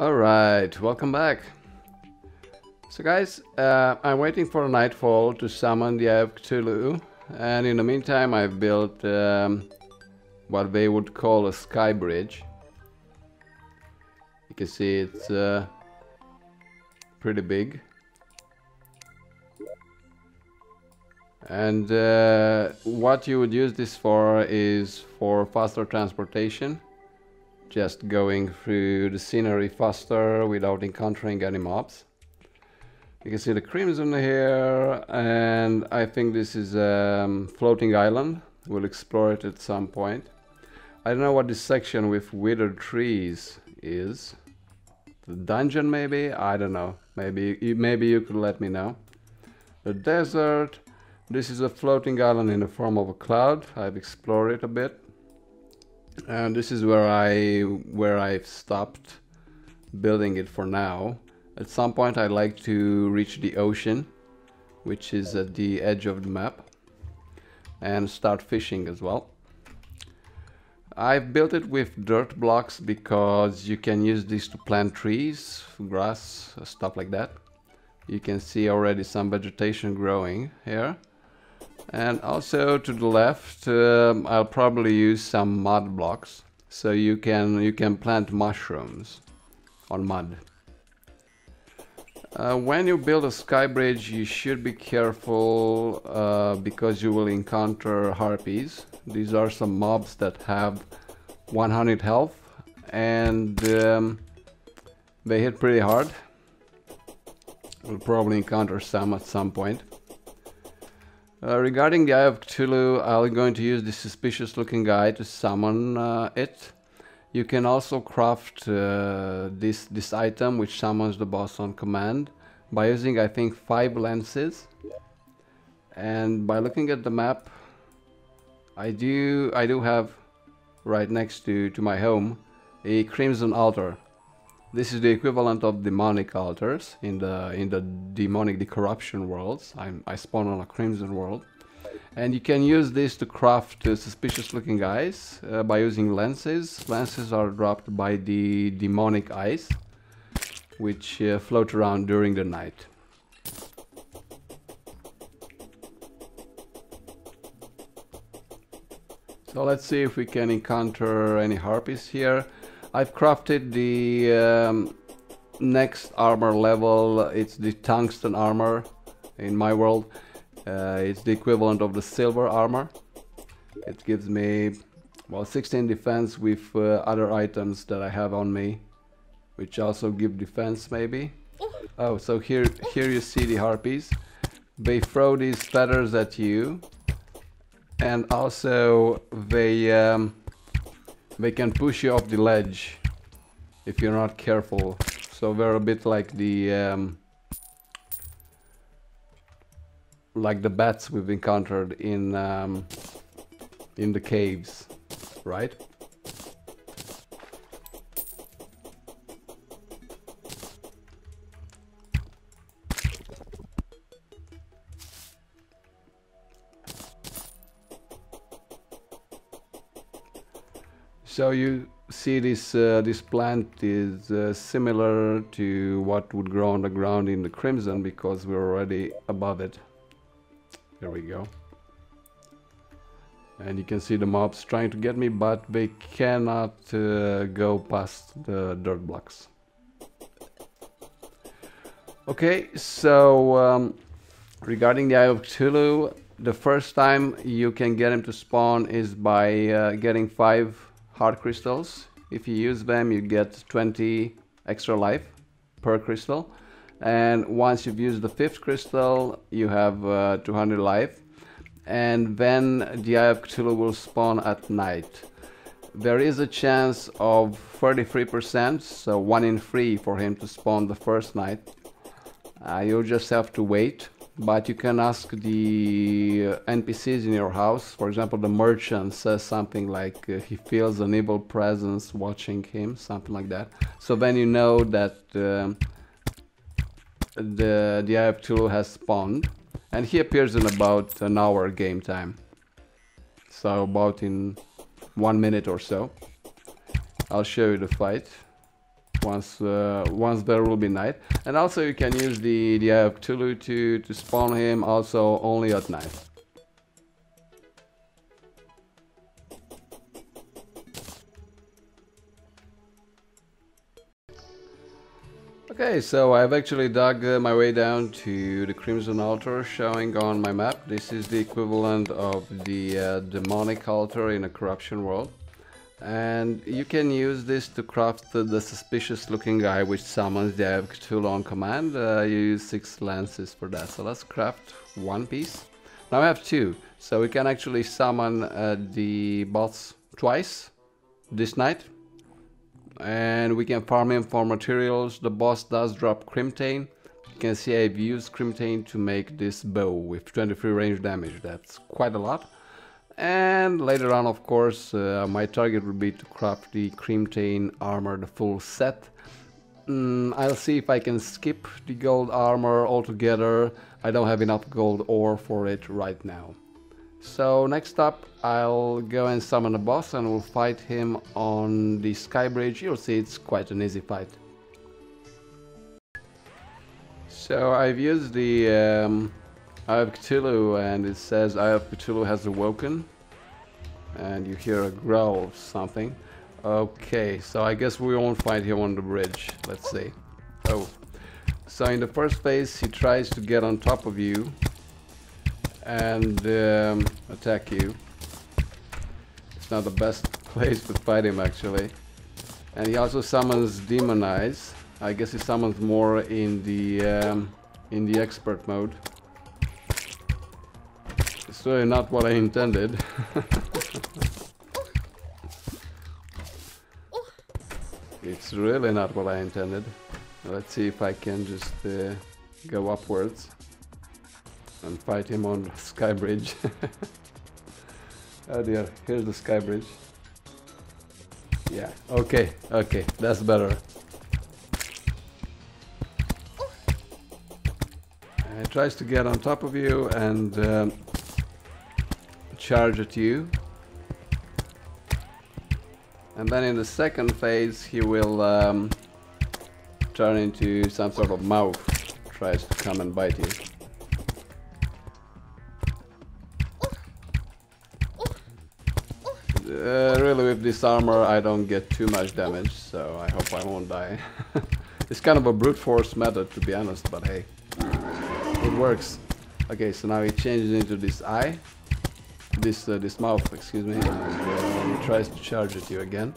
Alright, welcome back. So guys, I'm waiting for nightfall to summon the Eye of Cthulhu, and in the meantime I've built what they would call a sky bridge. You can see it's pretty big. And what you would use this for is for faster transportation. Just going through the scenery faster without encountering any mobs. You can see the crimson here, and I think this is a floating island. We'll explore it at some point. I don't know what this section with withered trees is. The dungeon maybe? I don't know. Maybe you could let me know. The desert. This is a floating island in the form of a cloud. I've explored it a bit. And this is where I've stopped building it for now. At some point I'd like to reach the ocean, which is at the edge of the map, and start fishing as well. I've built it with dirt blocks because you can use these to plant trees, grass, stuff like that. You can see already some vegetation growing here. And also to the left, I'll probably use some mud blocks, so you can plant mushrooms on mud. When you build a sky bridge, you should be careful because you will encounter harpies. These are some mobs that have 100 health, and they hit pretty hard. We'll probably encounter some at some point. Regarding the Eye of Cthulhu, I'm going to use this suspicious looking guy to summon it. You can also craft this item which summons the boss on command by using, I think, 5 lenses. And by looking at the map, I do have right next to my home a Crimson Altar. This is the equivalent of demonic altars in the demonic, the corruption worlds. I spawn on a crimson world, and you can use this to craft suspicious-looking eyes by using lenses. Lenses are dropped by the demonic eyes, which float around during the night. So let's see if we can encounter any harpies here. I've crafted the next armor level. It's the tungsten armor in my world. It's the equivalent of the silver armor. It gives me, well, 16 defense with other items that I have on me, which also give defense maybe. Oh, so here you see the harpies. They throw these feathers at you, and also they can push you off the ledge if you're not careful. So they're a bit like the bats we've encountered in the caves, right? So you see this plant is similar to what would grow on the ground in the crimson, because we're already above it. There we go. And you can see the mobs trying to get me, but they cannot go past the dirt blocks. Okay, so regarding the Eye of Cthulhu, the first time you can get him to spawn is by getting 5 heart crystals. If you use them, you get 20 extra life per crystal, and once you've used the 5th crystal, you have 200 life, and then the Eye of Cthulhu will spawn at night. There is a chance of 33%, so 1 in 3 for him to spawn the first night. You'll just have to wait, but you can ask the NPCs in your house. For example, the merchant says something like he feels an evil presence watching him, something like that. So then you know that the Eye of Cthulhu has spawned, and he appears in about an hour game time. So about in 1 minute or so. I'll show you the fight. once there will be night. And also you can use the Eye of Cthulhu to spawn him also only at night. Okay, so I've actually dug my way down to the Crimson Altar showing on my map. This is the equivalent of the Demonic Altar in a corruption world. And you can use this to craft the suspicious looking guy which summons the Eye of Cthulhu on command. You use 6 lances for that. So let's craft one piece. Now I have 2, so we can actually summon the boss twice this night. And we can farm him for materials. The boss does drop Crimtane. You can see I've used Crimtane to make this bow with 23 range damage. That's quite a lot. And later on, of course, my target would be to craft the Crimtane armor, the full set. I'll see if I can skip the gold armor altogether. I don't have enough gold ore for it right now. So next up, I'll go and summon a boss and we'll fight him on the Sky Bridge. You'll see it's quite an easy fight. So I've used the Eye of Cthulhu and it says Eye of Cthulhu has awoken. And you hear a growl or something. Okay, so I guess we won't fight him on the bridge. Let's see. Oh. So in the first phase, he tries to get on top of you and attack you. It's not the best place to fight him actually. And he also summons Demon Eyes. I guess he summons more in the expert mode. It's really not what I intended. It's really not what I intended. Let's see if I can just go upwards and fight him on the Sky Bridge. Oh dear, here's the Sky Bridge. Yeah, okay, okay, that's better. He tries to get on top of you and charge at you. And then in the second phase he will turn into some sort of mouth. Tries to come and bite you. Really, with this armor I don't get too much damage, so I hope I won't die. It's kind of a brute force method, to be honest, but hey, it works. Okay, so now he changes into this eye, this mouth, excuse me, and he tries to charge at you again.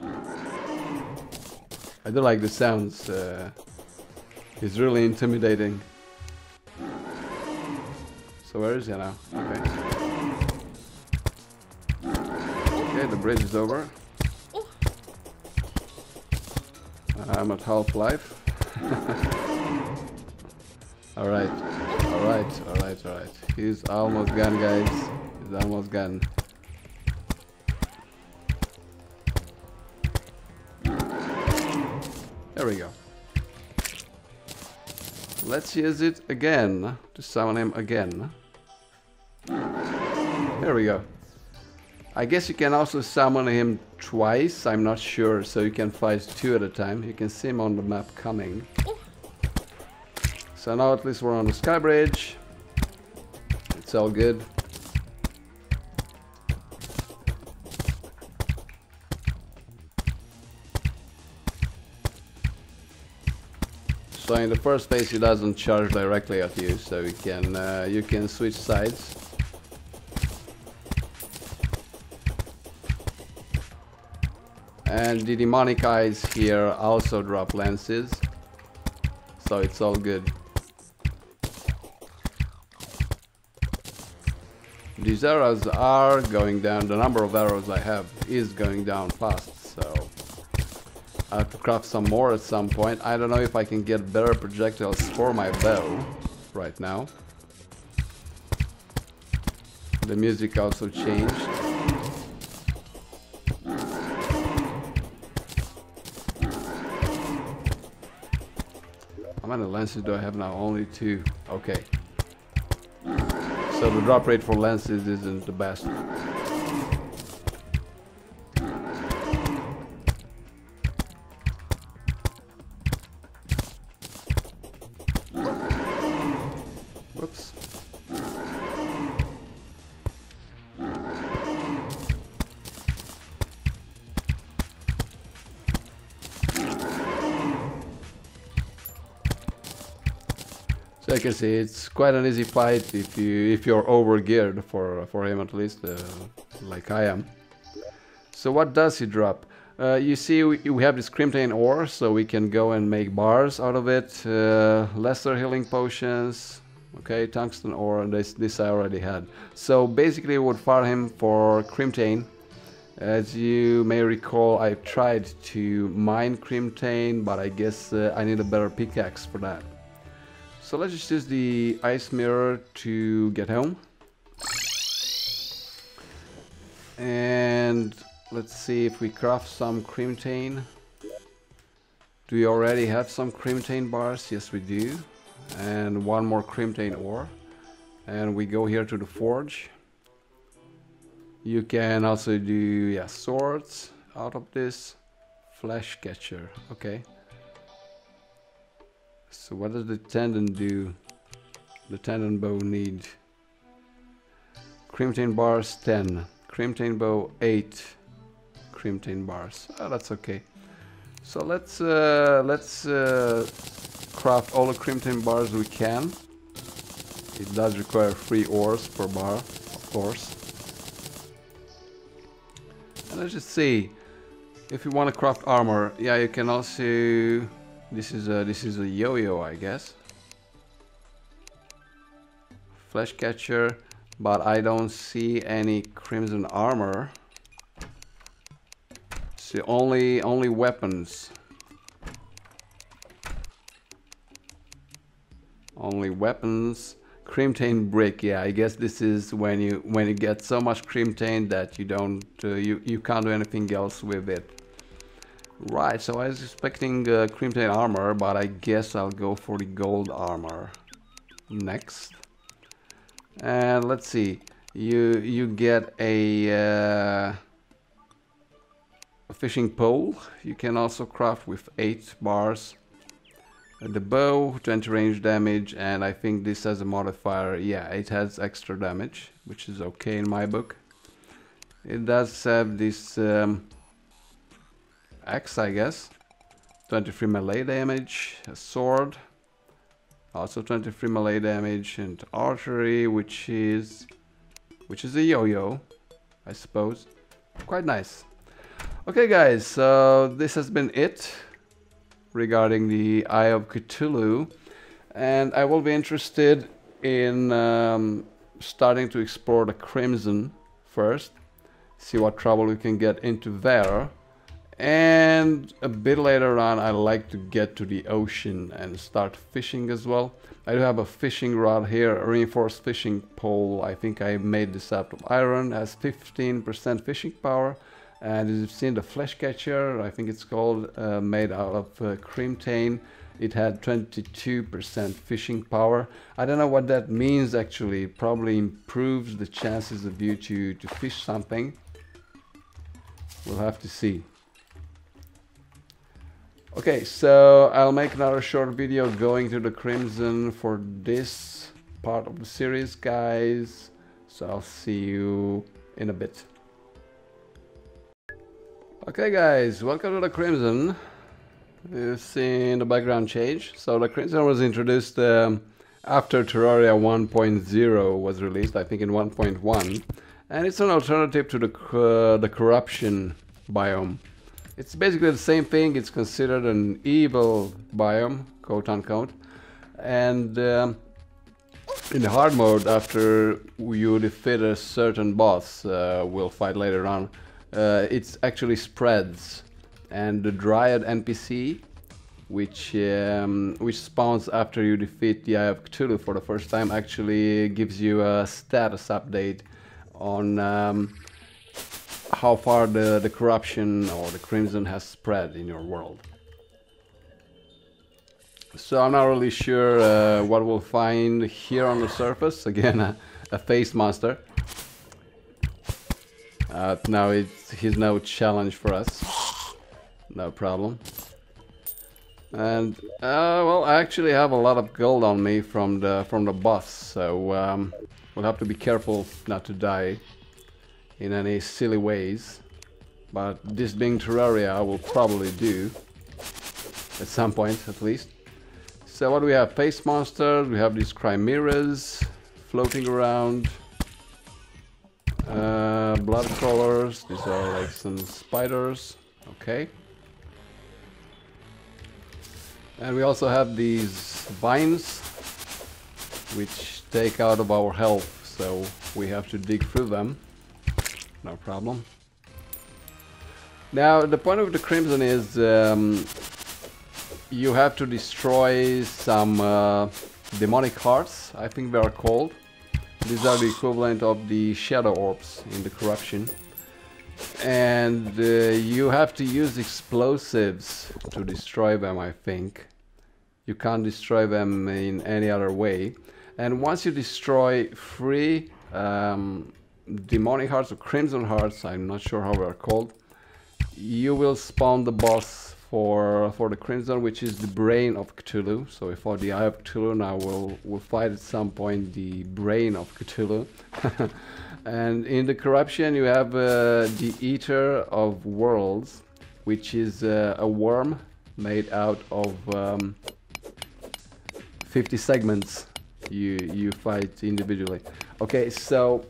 I do like the sounds. It's really intimidating. So where is he now? Okay. The bridge is over. I'm at half-life. Alright, alright, alright, alright. He's almost gone, guys. He's almost gone. There we go. Let's use it again to summon him again. There we go. I guess you can also summon him twice, I'm not sure, so you can fight 2 at a time. You can see him on the map coming. So now at least we're on the Sky Bridge. It's all good. So in the first phase he doesn't charge directly at you, so you can switch sides. And the Demonic Eyes here also drop lenses, so it's all good. These arrows are going down, the number of arrows I have is going down fast, so I have to craft some more at some point. I don't know if I can get better projectiles for my bow right now. The music also changed. How many lenses do I have now? Only 2. Okay. So the drop rate for lenses isn't the best. So you can see it's quite an easy fight if you're over-geared for him, at least, like I am. So what does he drop? You see we have this Crimtane ore, so we can go and make bars out of it, lesser healing potions, okay, tungsten ore, this I already had. So basically we would farm him for Crimtane. As you may recall, I've tried to mine Crimtane, but I guess I need a better pickaxe for that. So let's just use the ice mirror to get home. And let's see if we craft some Crimtane. Do we already have some Crimtane bars? Yes, we do. And one more Crimtane ore. And we go here to the forge. You can also do, yeah, swords out of this. Flesh catcher, okay. So what does the tendon do? The tendon bow need? Crimtane bars 10. Crimtane bow 8. Crimtane bars. Oh, that's okay. So let's craft all the Crimtane bars we can. It does require 3 ores per bar, of course. And let's just see if you want to craft armor. Yeah, you can also. This is a yo-yo, I guess. Flesh catcher, but I don't see any crimson armor. See, only weapons. Only weapons. Crimtane brick. Yeah, I guess this is when you get so much Crimtane that you don't you can't do anything else with it. Right, so I was expecting Crimtane armor, but I guess I'll go for the gold armor next. And let's see, you get a fishing pole. You can also craft with 8 bars. The bow, 20 range damage, and I think this has a modifier. Yeah, it has extra damage, which is okay in my book. It does have this axe, I guess, 23 melee damage, a sword, also 23 melee damage, and archery, which is a yo-yo, I suppose. Quite nice. Okay, guys, so this has been it regarding the Eye of Cthulhu, and I will be interested in starting to explore the Crimson first, see what trouble we can get into there. And a bit later on, I like to get to the ocean and start fishing as well. I do have a fishing rod here, a reinforced fishing pole. I think I made this out of iron. It has 15% fishing power. And as you've seen, the flesh catcher, I think it's called, made out of Crimtane. It had 22% fishing power. I don't know what that means, actually. It probably improves the chances of you to fish something. We'll have to see. Okay, so I'll make another short video going to the Crimson for this part of the series, guys. So I'll see you in a bit. Okay, guys, welcome to the Crimson. You've seen the background change. So the Crimson was introduced after Terraria 1.0 was released, I think in 1.1. And it's an alternative to the corruption biome. It's basically the same thing. It's considered an evil biome, quote unquote. And in hard mode, after you defeat a certain boss, we'll fight later on, it actually spreads. And the Dryad NPC, which spawns after you defeat the Eye of Cthulhu for the first time, actually gives you a status update on how far the corruption or the Crimson has spread in your world. So I'm not really sure what we'll find here on the surface. Again, a face monster. Now he's no challenge for us. No problem. And well, I actually have a lot of gold on me from the boss, so we'll have to be careful not to die in any silly ways, but this being Terraria, I will probably do at some point, at least. So what do we have? Paste monsters. We have these chimeras floating around. Blood crawlers. These are like some spiders. Okay. And we also have these vines, which take out of our health, so we have to dig through them. No problem. Now, the point of the Crimson is you have to destroy some demonic hearts, I think they are called. These are the equivalent of the shadow orbs in the corruption. And you have to use explosives to destroy them, I think. You can't destroy them in any other way. And once you destroy 3 demonic hearts or crimson hearts, I'm not sure how they are called, you will spawn the boss for the Crimson, which is the Brain of Cthulhu. So we fought the Eye of Cthulhu, now we'll fight at some point the Brain of Cthulhu. And in the corruption you have the Eater of Worlds, which is a worm made out of 50 segments you fight individually. Okay, so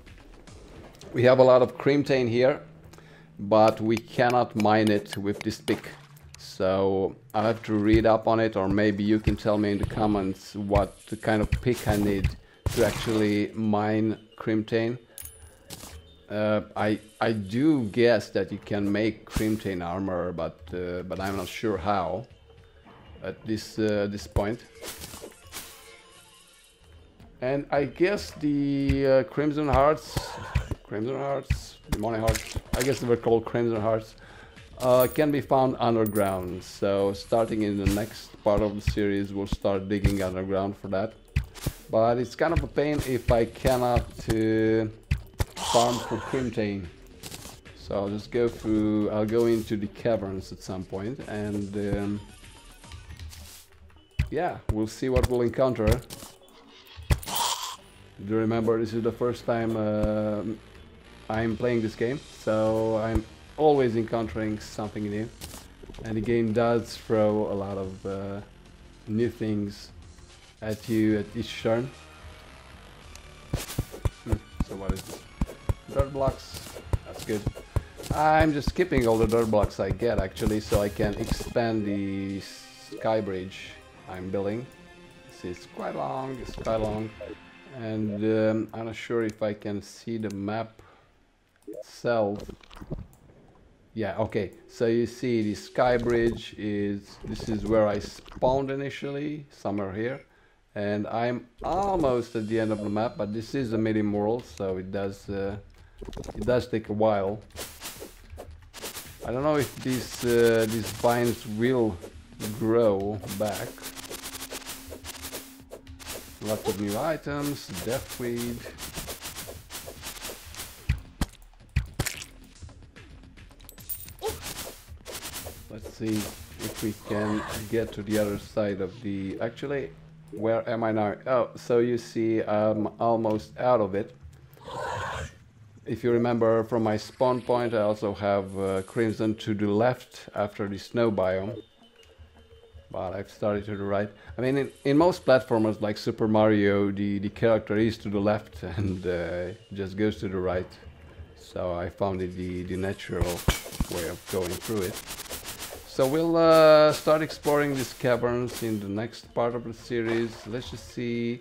we have a lot of Crimtane here, but we cannot mine it with this pick. So I have to read up on it, or maybe you can tell me in the comments what kind of pick I need to actually mine Crimtane. I do guess that you can make Crimtane armor, but I'm not sure how at this point. And I guess the demonic hearts, I guess they were called Crimson Hearts, can be found underground. So starting in the next part of the series, we'll start digging underground for that. But it's kind of a pain if I cannot farm for Crimtane. So I'll just go through, I'll go into the caverns at some point, and yeah, we'll see what we'll encounter. Do you remember, this is the first time I'm playing this game, so I'm always encountering something new, and the game does throw a lot of new things at you at each turn. So what is this? Dirt blocks, that's good. I'm just skipping all the dirt blocks I get, actually, so I can expand the sky bridge I'm building. See, it's quite long, and I'm not sure if I can see the map itself. Yeah, okay, so you see the sky bridge is, this is where I spawned initially, somewhere here, and I'm almost at the end of the map, but this is a medium world, so it does take a while. I don't know if these vines will grow back. Lots of new items, deathweed. Let's see if we can get to the other side of the... Actually, where am I now? Oh, so you see I'm almost out of it. If you remember from my spawn point, I also have Crimson to the left after the snow biome. But I've started to the right. I mean, in most platformers like Super Mario, the character is to the left and just goes to the right. So I found it the natural way of going through it. So we'll start exploring these caverns in the next part of the series. Let's just see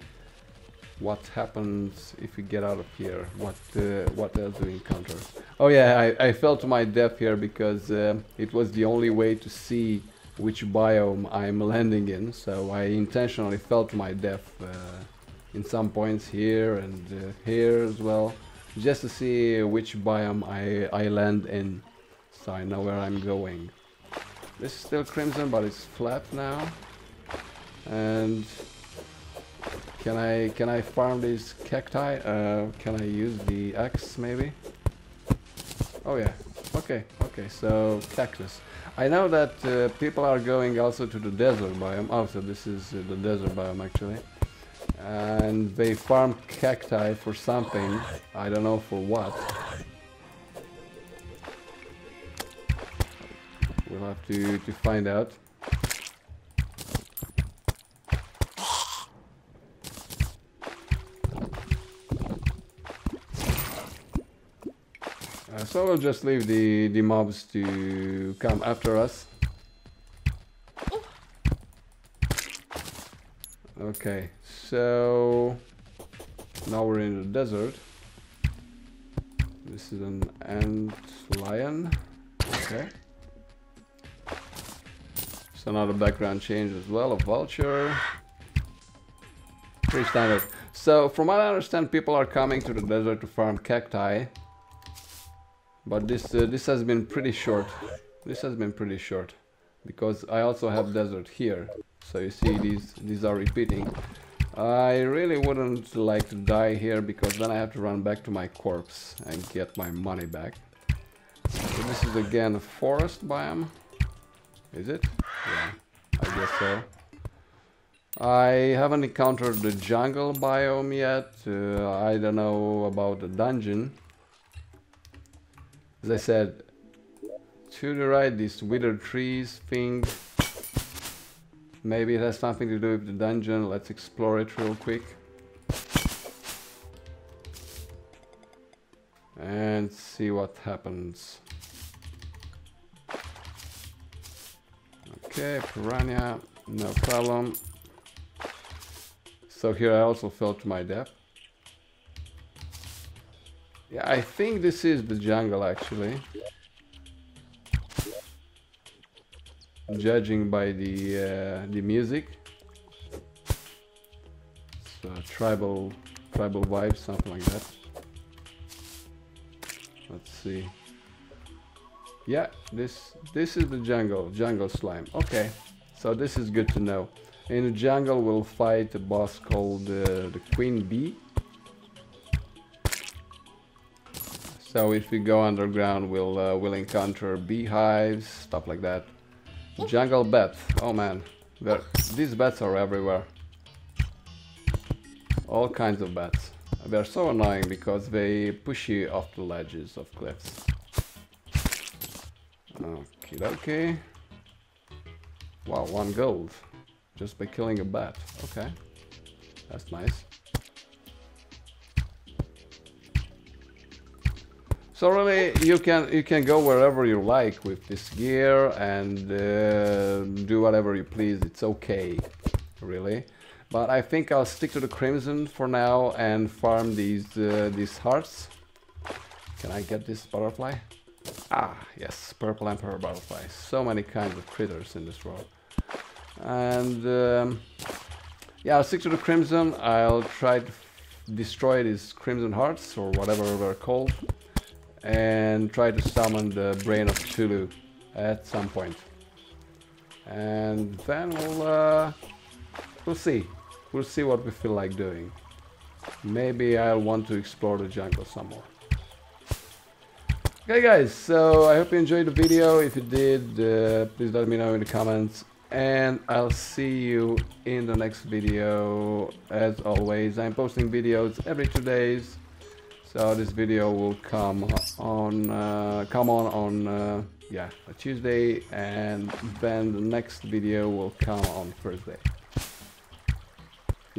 what happens if we get out of here. What else do we encounter? Oh yeah, I fell to my death here because it was the only way to see which biome I'm landing in. So I intentionally fell to my death in some points here and here as well, just to see which biome I land in, so I know where I'm going. This is still Crimson, but it's flat now. And can I farm these cacti? Can I use the axe maybe? Oh yeah. Okay. So cactus. I know that people are going also to the desert biome. Oh, so this is the desert biome actually, and they farm cacti for something. I don't know for what. We'll have to find out. so we'll just leave the mobs to come after us. Okay, so now we're in the desert. This is an ant lion. Okay. So another background change as well, a vulture. Pretty standard. So from what I understand, people are coming to the desert to farm cacti. But this has been pretty short. This has been pretty short. Because I also have desert here. So you see these are repeating. I really wouldn't like to die here because then I have to run back to my corpse and get my money back. So this is again a forest biome. Is it? Yeah, I guess so. I haven't encountered the jungle biome yet. I don't know about the dungeon. As I said, to the right, these withered trees thing. Maybe it has something to do with the dungeon. Let's explore it real quick. And see what happens. Okay, piranha, no problem. So here I also fell to my death. Yeah, I think this is the jungle actually. Judging by the music, it's a tribal vibe, something like that. Let's see. Yeah, this is the jungle slime. Okay, so this is good to know. In the jungle, we'll fight a boss called the Queen Bee. So if we go underground, we'll encounter beehives, stuff like that. Jungle bat. Oh man, these bats are everywhere. All kinds of bats. They're so annoying because they push you off the ledges of cliffs. Okie dokie. Wow, 1 gold. Just by killing a bat. Okay. That's nice. So really, you can go wherever you like with this gear and do whatever you please. It's okay, really. But I think I'll stick to the Crimson for now and farm these hearts. Can I get this butterfly? Ah, yes, purple emperor butterfly. So many kinds of critters in this world. And yeah, I'll stick to the Crimson. I'll try to destroy these Crimson Hearts or whatever they're called. And try to summon the Brain of Cthulhu at some point. And then we'll see. We'll see what we feel like doing. Maybe I'll want to explore the jungle some more. Okay guys, so I hope you enjoyed the video. If you did, please let me know in the comments. And I'll see you in the next video. As always, I'm posting videos every 2 days. So this video will come on Tuesday, and then the next video will come on Thursday.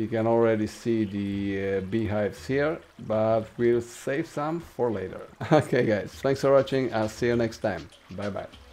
You can already see the beehives here, but we'll save some for later. Okay guys, thanks for watching. I'll see you next time. Bye bye.